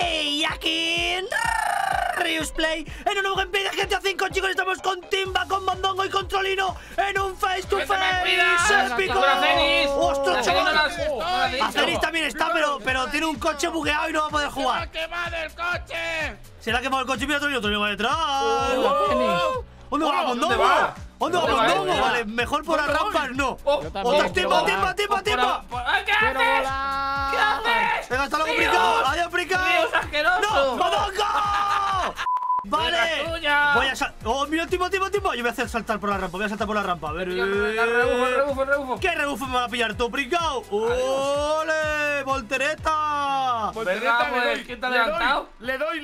Y aquí en RiusPlay, en un nuevo gameplay de GTA 5, chicos, estamos con Timba, con Mondongo y con Trollino en un face to face épico. ¡Ostras, chaval! Acenix también está, pero tiene un coche bugueado y no va a poder jugar. ¡Se va a quemar el coche! ¡Se le ha quemado el coche! ¡Mira, Trollino va detrás! ¿Dónde va Mondongo? ¿Dónde va Mondongo? Vale, mejor por las rampas, no. ¡Ostras, Timba! ¿Qué haces? ¿Qué haces? ¡Venga, está lo complicado! ¡Adiós, fricado! ¡No, Mondongo! ¡Vale! Voy a saltar. ¡Oh, mira, Timba! Yo voy a hacer saltar por la rampa, a ver. ¡Rebufo! ¿Qué rebufo me va a pillar tú, fricado? ¡Ole! ¡Voltereta! ¿Qué te ha levantado? ¡Le doy!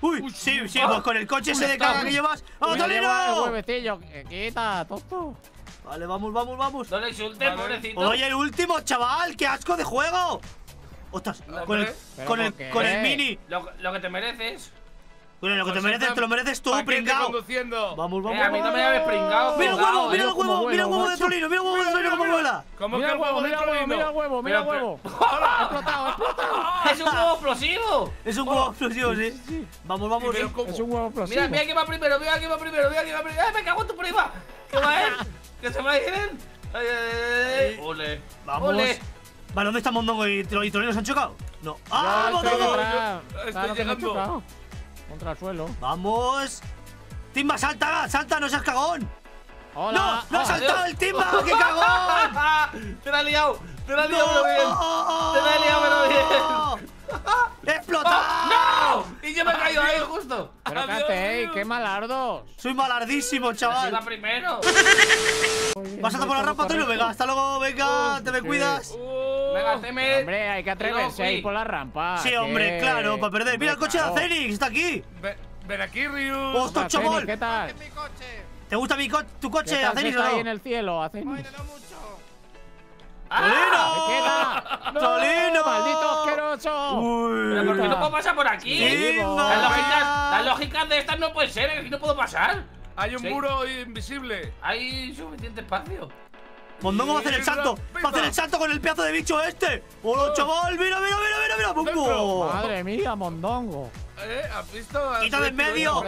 ¡Uy! Sí, pues con el coche ese de caja que llevas. ¡Vamos, Trollino! ¡Quita, tonto! Vale, vamos. No le insultes, pobrecito. Oye, el último, chaval, qué asco de juego. Ostras, con el mini. Lo que te mereces. Bueno, lo que te mereces, te lo mereces tú, pringao. Vamos. A mí no me llames pringao. Mira el huevo de Trollino, cómo vuela. ¿Cómo que el huevo de Trollino? Mira el huevo. ¡Explotado! ¡Es un huevo explosivo! Es un huevo explosivo, sí. Vamos. Es un huevo explosivo. Mira que va primero, mira que va primero. ¡Ay, me cago en tu prima! ¿Qué va a ir? ¡Que se me vienen! ¡Ay! ¡Ole! ¡Vamos! ¡Ole! Vale, ¿dónde está Mondongo y Trollino? ¿Se han chocado? No. ¡Ah, Mondongo! Estoy llegando. Contra el suelo. ¡Vamos! ¡Timba, salta! ¡No seas cagón! ¡Hola! ¡No! ¡No ha saltado el Timba! ¡Qué cagón! ¡Te la he liado, pero bien! ¡Explotado! ¡No! ¡Y yo me he caído ahí justo! ¡Pero cállate, qué malardos! ¡Soy malardísimo, chaval! ¡Es la primero! ¿Vas a tapar la rampa, Trollino? Venga, hasta luego, venga, te me cuidas. Venga, hombre, hay que atreverse a ir por la rampa. Sí, hombre, claro, para perder. Mira el coche de Acenix, está aquí. Ven aquí, Rius. ¡Ostras, chaval! ¿Qué tal? ¿Te gusta tu coche, Acenix? Está ahí en el cielo, Acenix. ¡Trollino! ¡Trollino! ¡Maldito asqueroso! Pero ¿por qué no puedo pasar por aquí? Las lógicas de estas no pueden ser, aquí no puedo pasar. Hay un muro invisible. Hay suficiente espacio. Mondongo va a hacer el salto, con el pedazo de bicho este. ¡Hola, chaval! ¡Mira! ¡Pongo! ¡Madre mía, Mondongo! ¿Has visto? ¡Quita de en medio!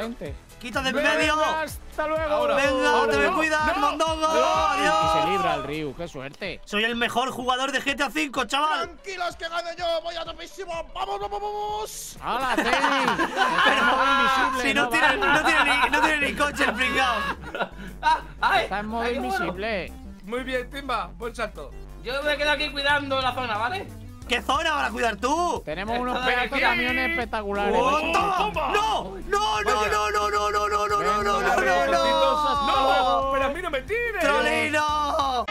¡Hasta luego! ¡Venga, te me cuidas, Mondongo! ¡Adiós! Y se libra el Riu, qué suerte. Soy el mejor jugador de GTA 5, chaval. ¡Tranquilos que gane yo! ¡Voy a topísimo! ¡Vamos! ¡Hala, Teddy! Si no tiene ni coche el pringao. Está en modo invisible. Muy bien, Timba, buen salto. Yo me quedo aquí cuidando la zona, ¿vale? ¿Qué zona vas a cuidar tú? Tenemos unos pedazos de camiones espectaculares. ¡No! ¡Pero a mí no me tires! ¡Trollino!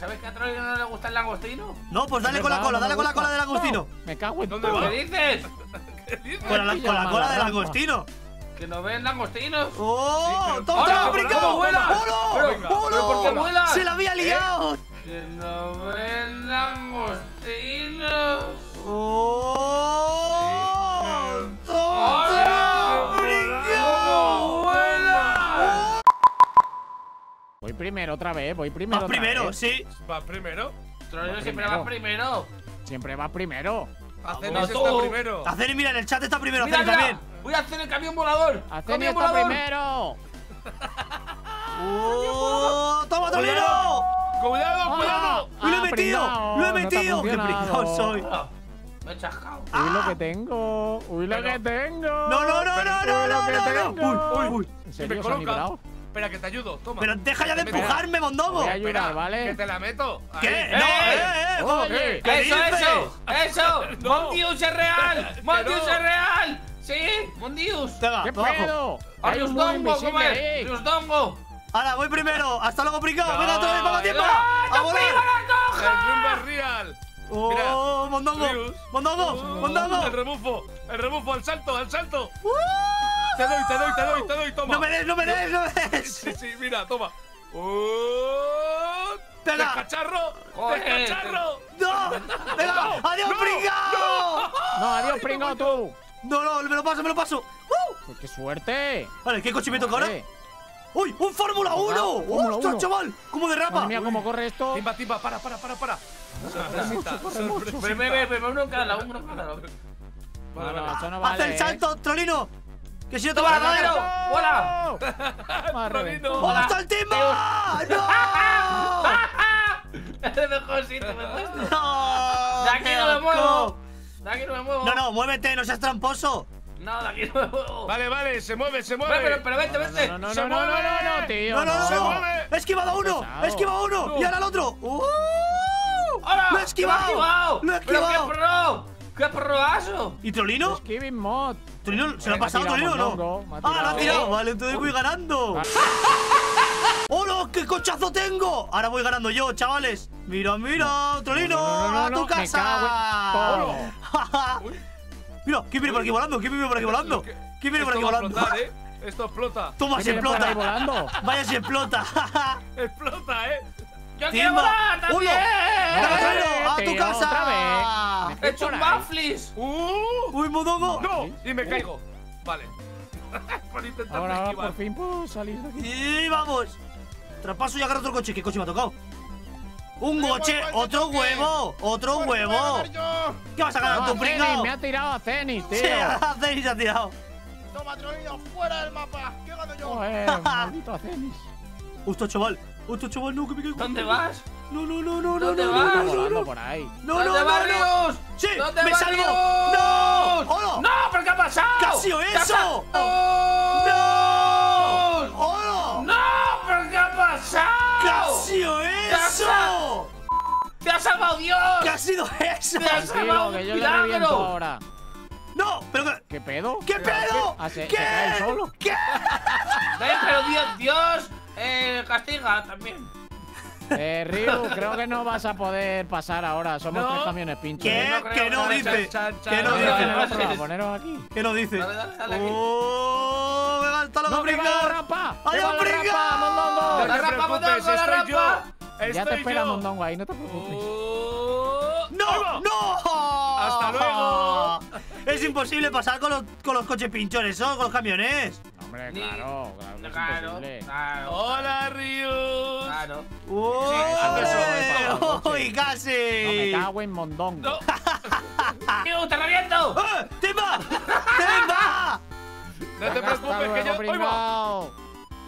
¿Sabes que a Trollino no le gusta el langostino? No, pues dale con la cola, del langostino. Me cago en todo. ¿Qué dices? Con la cola del langostino. ¡Que nos ven langostinos! ¡Oh! ¡Toma, fricao! ¡Hola! ¡Se la había liado! ¡Que nos ven langostinos! ¡Oh! ¡Toma, fricao! ¡Vuela! Voy primero otra vez, ¿Vas primero? Sí. ¿Vas primero? Trollino siempre va primero. Acenix está primero. Acenix, mira, en el chat está primero, Acenix también. Voy a hacer el camión volador. ¡Acenix está primero! ¡Oh! ¡Toma, Trollino! ¡Cuidado! ¡Lo he metido! ¡Qué pringao soy! Me he chascado. ¡Uy, lo que tengo! ¡No! Se me coloca. Espera, que te ayudo, toma. Pero deja ya de empujarme, Mondongo. Espera, ¿vale? Que te la meto. ¿Qué? ¡No! ¡Eso! ¡Mondius es real! ¡Sí! ¡Mondius! ¡Qué pedo! ¡A Riusdongo, comer! ¡Riusdongo! ¡Hala, voy primero! ¡Hasta luego, pringao! ¡Venga, todo el poco tiempo! ¡A volar! ¡El rumbo es real! ¡Oh, Mondongo! ¡El rebufo! ¡Al salto! ¡Te doy! ¡Toma! ¡No me des! Sí, mira, toma. ¡Del cacharro! ¡No! ¡Venga! ¡Adiós, pringao! ¡No, adiós, pringao, tú! No, me lo paso. ¡Uh! ¡Qué suerte! Vale, ¿qué coche me toca ahora? ¡Uy! ¡Un Fórmula 1! ¡Ostras, chaval! ¡Cómo derrapa! Mira cómo corre esto. Timba, para. Pero uno en cada lado. ¡Haz el salto, Trollino! ¡Que si no te va a la madera! ¡Hola, está el Timba! ¡No! ¡Es el mejor sitio! ¡No! ¡De aquí no me muevo! ¡De aquí no me muevo! ¡No, no! ¡Muévete! ¡No seas tramposo! No, de aquí no me muevo. Vale, vale, se mueve, se mueve. Pero vete, vete. No, tío. No. Se mueve. He esquivado uno, y ahora el otro. ¡Ahora! ¡Lo he esquivado! ¡Lo he esquivado! ¡Qué pro! ¡Qué proazo! ¿Y Trollino? Esquiving mod. ¿Trollino? ¿Se lo ha pasado Trollino o no? Ah, lo ha tirado. Vale, entonces voy ganando. ¡Hola! ¡Qué cochazo tengo! Ahora voy ganando yo, chavales. Mira, mira, Trollino, a tu casa. Mira, ¿quién viene por aquí volando? Esto explota. Toma, se explota. Vaya, se explota. Explota, Yo quiero volar también. ¡A tu casa! ¡He hecho un backflip! ¡Uy, Mondongo! ¡No! Y me caigo. Vale. Por intentar esquivar. Ahora, por fin puedo salir de aquí. ¡Y vamos! Traspaso y agarro otro coche. ¿Qué coche me ha tocado? ¡Un coche! ¡Otro huevo! ¡Otro huevo! ¿Qué vas a ganar tu pringao? ¡Me ha tirado Acenix, tío! ¡Sí, Acenix ha tirado! ¡Toma, Trollino! ¡Fuera del mapa! ¡Qué gano yo! ¡Maldito Acenix! ¡Hostia, chaval! ¡Hostia, chaval! ¡No, que me caigo! ¿Dónde vas? ¡No! ¡Volando por ahí! ¡No! ¡Barrios! ¡Sí! ¡Me salvo! ¡No! ¡Hola! ¡No! ¿Pero qué ha pasado? ¡Qué ha sido eso! ¡No! ¡Hola! ¡No! ¿Pero qué ha pasado? ¿Qué ha sido eso? ¡Te ha salvado Dios! ¿Qué ha sido eso? ¡Te ha salvado Dios! ¡Milagro! ¡No! ¿Pero qué? ¿Qué pedo? ¿Qué pedo? ¿Qué? ¿Qué? Pero Dios castiga también. Riu, creo que no vas a poder pasar ahora. Somos tres camiones pinchos. ¿Qué? ¿Qué no dice? ¿Qué no dice? Poneros aquí. ¿Qué no dice? ¡Oh! ¡Me falta la brinca! ¡Adiós, brinca! ¡La rapa, Mondongo, la rapa! Ya te espera Mondongo ahí, no te preocupes. ¡No! ¡No! ¡Hasta luego! Es imposible pasar con los coches pinchones, ¿o? Con los camiones. Hombre, claro, claro. ¡Hola, Rius! Claro. ¡Uy, casi! No me cago en Mondongo. ¡Riu, te reviento! ¡Timba! ¡Timba! ¡No te preocupes, que yo estoy mal!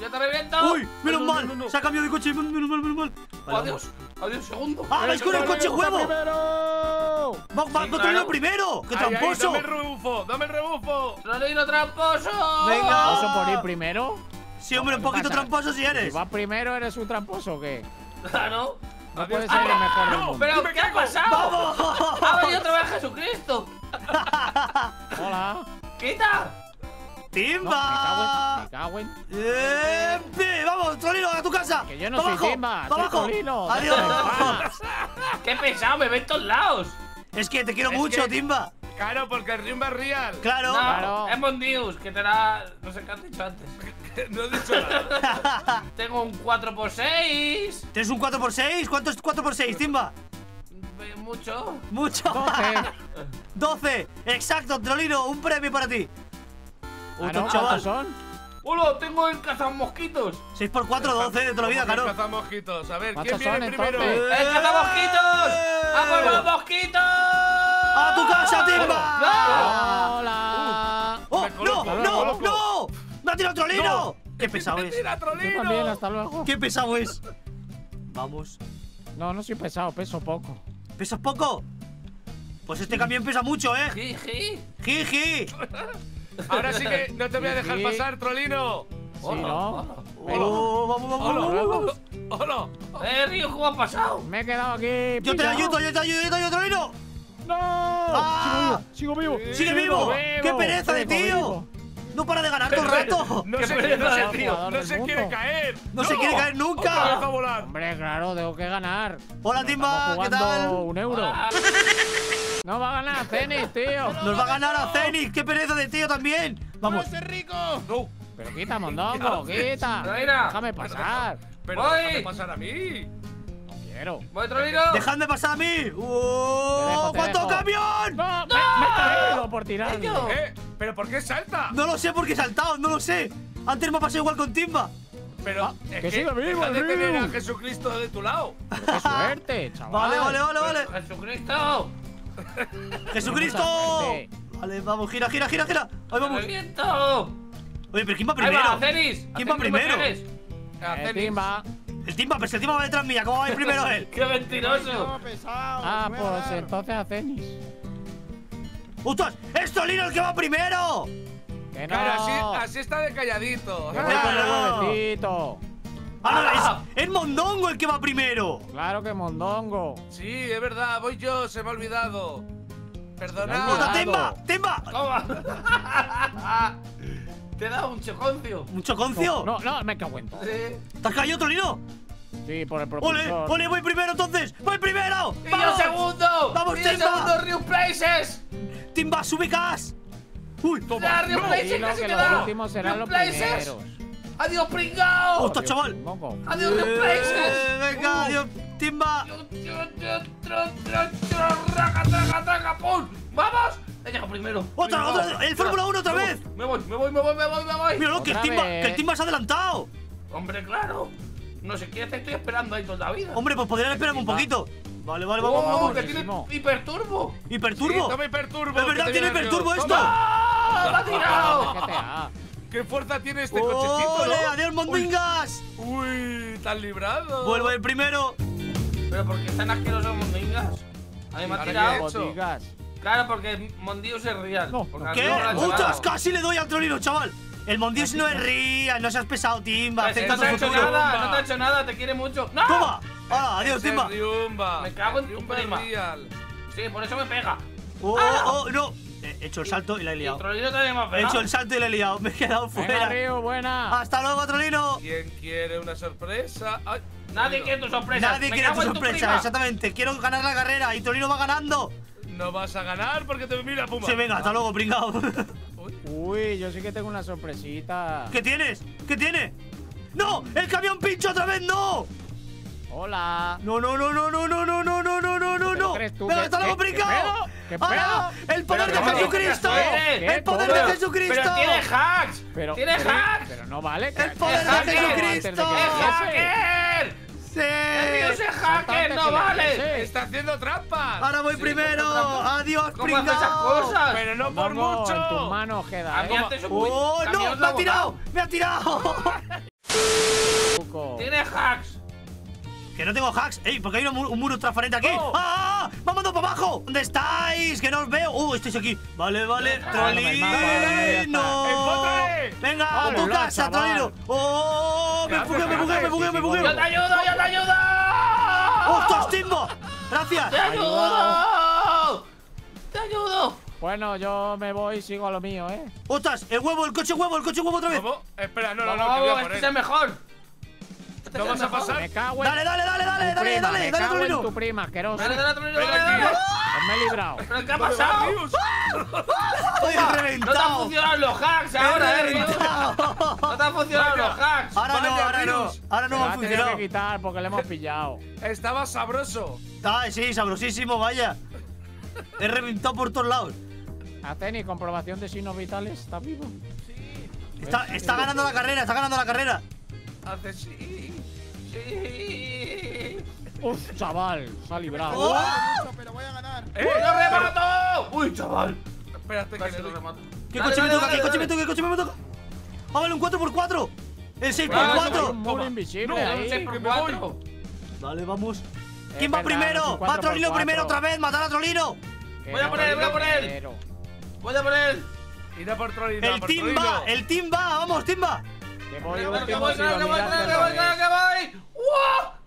¡Ya te reviento! ¡Uy! ¡Menos mal! No. ¡Se ha cambiado de coche! ¡Menos mal! Vale, ¡adiós! ¡Adiós, segundo! ¡Ah, vais con el coche huevo! ¡Vamos, Trollino primero! ¡Qué tramposo! ¡Dame el rebufo! ¡Dame el rebufo! ¡Trollino tramposo! ¡Venga! ¿Eso por ir primero? Sí, hombre, un poquito tramposo si eres. Si vas primero, ¿eres un tramposo o qué? Claro. No puedes ser el mejor del mundo. ¡Pero qué ha pasado! ¡Vamos! ¡Ha venido otra vez Jesucristo! ¡Hola! ¡Quita! ¡Timba! No, me cago en... ¡Vamos, Trollino, a tu casa! ¡Que yo no soy Timba! ¡Soy Trollino! ¡Adiós! ¡Qué pesado! ¡Me ven todos lados! Es que te quiero mucho, Timba. Claro, porque el Timba es real. Claro. No, es Mondius, que te la... No sé qué has dicho antes. No he dicho nada. Tengo un 4x6. ¿Tienes un 4x6? ¿Cuánto es 4x6, Timba? Mucho. ¿Mucho? 12. Exacto, Trollino. Un premio para ti. Otro chaval. Son? ¡Hola! Tengo el cazamosquitos. 6x4, 12 de toda la vida, caro. Cazamosquitos. A ver, ¿quién viene primero? ¡El cazamosquitos! ¡A por los mosquitos! ¡A tu casa, Timba! ¡No! ¡Hola! ¡Oh, no! ¡Me ha tirado Trollino! ¡Qué pesado es! ¡Me tira Trollino! También, hasta luego. ¡Qué pesado es! Vamos. No, no soy pesado, peso poco. ¿Pesas poco? Pues este camión pesa mucho, ¿eh? ¡Jiji! ¡Jiji! Ahora sí que no te voy a dejar pasar, Trollino. ¡Vamos! ¡Hola! Riu, ¿cómo ha pasado? Me he quedado aquí. Yo te ayudo, Trollino. ¡No! ¡Ah! ¡Sigo vivo! ¡Sigue vivo! ¡Qué pereza de tío! ¡No para de ganar todo el rato! ¡No se quiere caer! ¡No se quiere caer nunca! Hombre, claro, tengo que ganar. ¡Hola, Timba! ¿Qué tal? €1. No va a ganar Acenix, tío. Nos va a ganar Acenix. ¡Qué pereza de tío también! ¡Vamos! ¡No es rico! No. Pero quita, Mondongo, quita. Déjame pasar. Pero déjame pasar a mí. No quiero. ¡Voy, Trollino! ¡Dejadme pasar a mí! ¡Oh! ¡Cuánto camión! ¡No! ¡Me he caído por tirarlo! ¿Pero por qué salta? No lo sé, porque he saltado, no lo sé. Antes me ha pasado igual con Timba. Pero es que sigue vivo, deja de tener a Jesucristo de tu lado. Pero ¡qué suerte, chaval! Vale. ¡Jesucristo! ¡Jesucristo! Vale, vamos, gira. ¡Ahí vamos! ¡Reviento! Oye, pero ¿quién va primero? ¿Quién va primero? El Timba. Pero el Timba va detrás mía. ¿Cómo va a ir primero él? ¡Qué mentiroso! Ah, pues entonces Acenix. ¡Ostras! ¡Es Trollino el que va primero! ¡Que no! Claro, así está de calladito. ¡Claro! ¡Ah, es Mondongo el que va primero! ¡Claro que Mondongo! Sí, es verdad, voy yo, se me ha olvidado. Perdonad. ¡Timba! Te he dado un choconcio. ¿Un choconcio? No, me cago en todo. ¿Te has caído, Trollino? Sí, por el propulsor. ¡Ole, voy primero entonces! ¡Voy primero! ¡Y yo segundo! ¡Vamos, Timba! ¡Y yo segundo, RiusPlaces! ¡Timba, subicas! ¡Uy, toma! ¡RiusPlaces casi te da! ¡RiusPlaces! ¡Adiós, pringao! ¡Hostia, chaval! ¡Adiós, RiusPlaces! ¡Venga, adiós, Timba! ¡Traca, traca, traca! ¡Pum! ¡Vamos! He llegado primero. ¡Otra! ¡El Fórmula 1 otra vez! ¡Me voy! ¡Míralo, que el Timba se ha adelantado! ¡Hombre, claro! No sé qué, te estoy esperando ahí toda la vida. Hombre, pues podrían esperarme un poquito. Vale, vamos. ¡Que tiene hiperturbo! ¿Hiperturbo? ¡Toma hiperturbo! ¡Es verdad, tiene hiperturbo esto! ¡Me ha tirado! ¡Qué fuerza tiene este cochecito! ¡Ole, adiós, mondingas! ¡Uy, tan librado! ¡Vuelvo el primero! ¿Pero por qué están asquerosos mondingas? A mí me ha tirado. Claro, porque Mondius es real. ¿Qué? ¡Ostras! ¡Casi le doy al Trollino, chaval! El Mondius no es real, no seas pesado, Timba. Acepta tu futuro. No te ha hecho nada, te quiere mucho. ¡No! ¡Toma! ¡Ah, adiós, Timba! Me cago en tu prima. Sí, por eso me pega. ¡Oh, no! He hecho el salto y la he liado. He hecho el salto y la he liado. Me he quedado fuera. ¡Hasta luego, Trollino! ¿Quién quiere una sorpresa? Nadie quiere tu sorpresa. Nadie quiere tu sorpresa, exactamente. Quiero ganar la carrera y Trollino va ganando. No vas a ganar porque te mira Puma. Sí, venga, hasta luego, pringao. Uy, yo sí que tengo una sorpresita. ¿Qué tienes? ¿Qué tiene? ¡No! ¡El camión pincho otra vez! ¡No! ¡Hola! No. ¡Venga, hasta luego, pringao! ¡El poder de Jesucristo! ¡El poder de Jesucristo! ¡Pero tiene hacks! ¡Tiene hacks! ¡Pero no vale! ¡El poder de Jesucristo! ¡Es hacker! ¡Sí! ¡Adiós, hacker! ¡No vale! ¡Está haciendo trampas! ¡Ahora voy primero! ¡Adiós, pringao! ¡Pero no por mucho! En tus manos queda, ¿eh? ¡Oh, no! ¡Me ha tirado! ¡Me ha tirado! ¡Tiene hacks! ¡Que no tengo hacks! ¡Ey! Porque hay un muro transparente aquí. ¡Ah! ¡Vamos para abajo! ¿Dónde estáis? ¡Que no os veo! ¡Estáis aquí! Vale, Trollino. ¡Venga, a tu casa, Trollino! ¡Oh! ¡Me bugueo! ¡Yo te ayudo! ¡Ostras, Timba! ¡Gracias! ¡Te ayudo! Bueno, yo me voy y sigo a lo mío, ¿eh? ¡Ostras! ¡El coche huevo otra vez! ¿Cómo? Espera, no, este es el mejor. ¿No vas a pasar? Me cago en... Dale, Trollino. En tu prima, asqueroso. Dale, Trollino. Me he librado. ¿Pero qué ha pasado? Estoy reventado. No te han funcionado los hacks ahora, No te han funcionado los hacks. Ahora no me han funcionado. Tengo que quitar porque le hemos pillado. Estaba sabroso. Sí, sabrosísimo, vaya. He reventado por todos lados. Acenix, comprobación de signos vitales. ¿Está vivo? Sí. Está ganando la carrera. Hace sí. ¡Uf, chaval! Se ha librado. Pero voy a ganar. ¡Lo remato! ¡Uy, chaval! Espérate que lo remato. ¿Qué coche me toca? ¡Ah, vale, un 4x4! ¡El 6x4! ¡Un muro invisible ahí! ¡Un 6x4! Vale, vamos. ¿Quién va primero? ¡Va Trollino primero otra vez! ¡Matar a Trollino! ¡Voy a por él! ¡Irá por Trollino! ¡El Timba! ¡Vamos, Timba! ¡Que voy!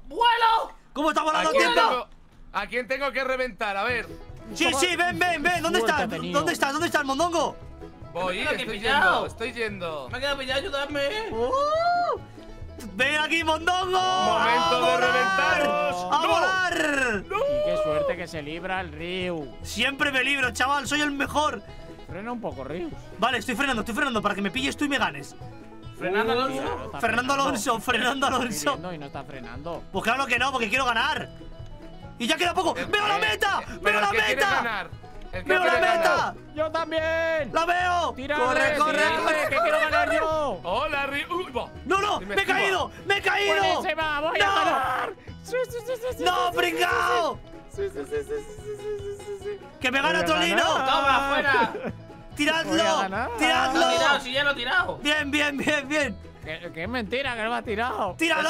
¡Vuelo! ¿Cómo está volando, Timba? ¿A quién tengo que reventar? A ver. Sí, ven. ¿Dónde estás, Mondongo? Estoy yendo. Me ha quedado pillado, ayúdame. ¡Ven aquí, Mondongo! ¡Momento de reventaros! ¡A volar! Y qué suerte que se libra el Riu. Siempre me libro, chaval, soy el mejor. Frena un poco, Riu. Vale, estoy frenando para que me pilles tú y me ganes. Fernando Alonso. No está frenando. Pues claro que no, porque quiero ganar. Y ya queda poco. ¡Veo la meta! ¡Veo la meta! ¡Yo también! ¡La veo! ¡Corre, corre, corre! ¡Que quiero ganar yo! ¡Hola, Rius! ¡Uy, va! ¡No, no! ¡Me he caído! ¡Me he caído! ¡Se va! ¡Voy a ganar! ¡No, pringao! ¡Que me gana Trollino! ¡Toma, fuera! ¡Tiradlo! ¡Tiradlo! ¡Tirado, si ya lo he tirado! ¡Bien, bien, bien, bien! ¡Que es mentira que no me has tirado! ¡Tíralo!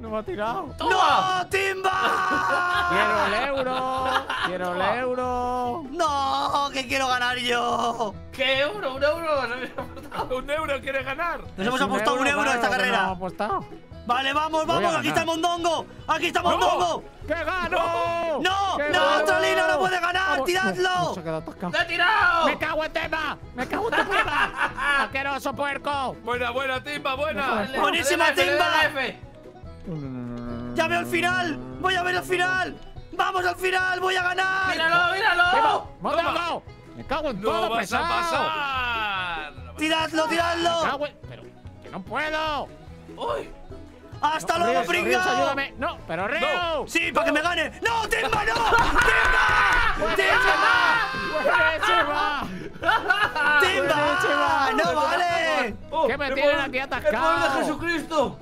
¡No me ha tirado! ¡Toma! ¡No, Timba! ¡Quiero el euro! ¡Quiero el euro! ¡No! ¡Que quiero ganar yo! ¿Qué euro? ¡Un euro! ¡No me he apostado! ¡Un euro quieres ganar! ¡Nos hemos apostado un euro a esta carrera! ¡No hemos apostado! ¡Vale, vamos, vamos! ¡Aquí está el Mondongo! ¡Aquí está Mondongo! ¡Que gano! ¡No! ¡No, Trollino no puede ganar! ¡Tiradlo! ¡Te he tirado! ¡Me cago en Timba! ¡Me cago en Timba! ¡Asqueroso puerco! ¡Buena, buena, Timba! ¡Buena! ¡Buenísima, Timba! ¡Ya veo el final! ¡Voy a ver el final! ¡Vamos al final! ¡Voy a ganar! ¡Míralo, míralo! ¡Mondongo! ¡Me cago en todo, pesado! ¡No vas a pasar! ¡Tiradlo, tiradlo! ¡Pero que no puedo! ¡Uy! ¡Hasta luego, pringao! ¡Ayúdame! ¡No, pero Rius! ¡Sí, para que me gane! ¡No, Timba, no! ¡Timba! ¡Timba! ¡Timba! ¡No vale! ¡Que me tienen aquí atascado! ¡El poder de Jesucristo!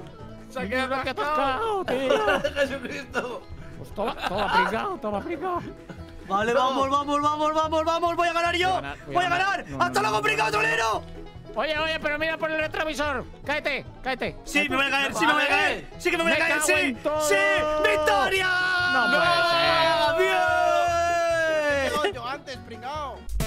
¡Se ha quedado atascado, tío! ¡El poder de Jesucristo! Pues toma, toma, pringao, toma, pringao. Vale, vamos, vamos, vamos, vamos, vamos. ¡Voy a ganar yo! ¡Voy a ganar! ¡Hasta luego, pringao, Trollino! Oye, oye, pero mira por el retrovisor. Cállate, cállate. Sí, me voy a caer, sí, me voy a caer. Sí, que me voy a caer, sí. ¡Sí! ¡Victoria! ¡No, no! ¡Bien! ¡Yo antes, pringao!